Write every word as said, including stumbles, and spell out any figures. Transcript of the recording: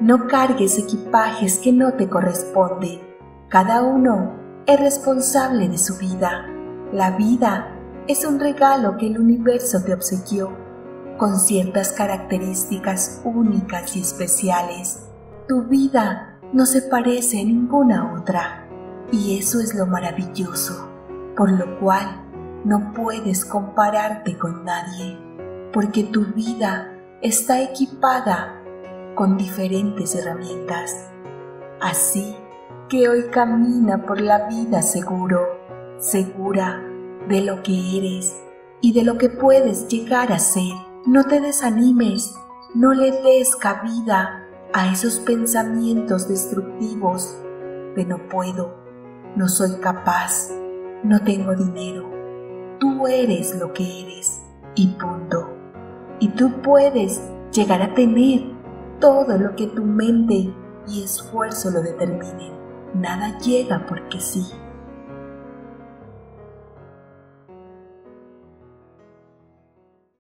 No cargues equipajes que no te corresponden. Cada uno es responsable de su vida. La vida es un regalo que el universo te obsequió, con ciertas características únicas y especiales. Tu vida no se parece a ninguna otra, y eso es lo maravilloso, por lo cual no puedes compararte con nadie, porque tu vida está equipada con diferentes herramientas. Así que hoy camina por la vida seguro, segura de lo que eres y de lo que puedes llegar a ser. No te desanimes, no le des cabida a esos pensamientos destructivos de no puedo, no soy capaz, no tengo dinero. Tú eres lo que eres y punto. Y tú puedes llegar a tener todo lo que tu mente y esfuerzo lo determinen. Nada llega porque sí.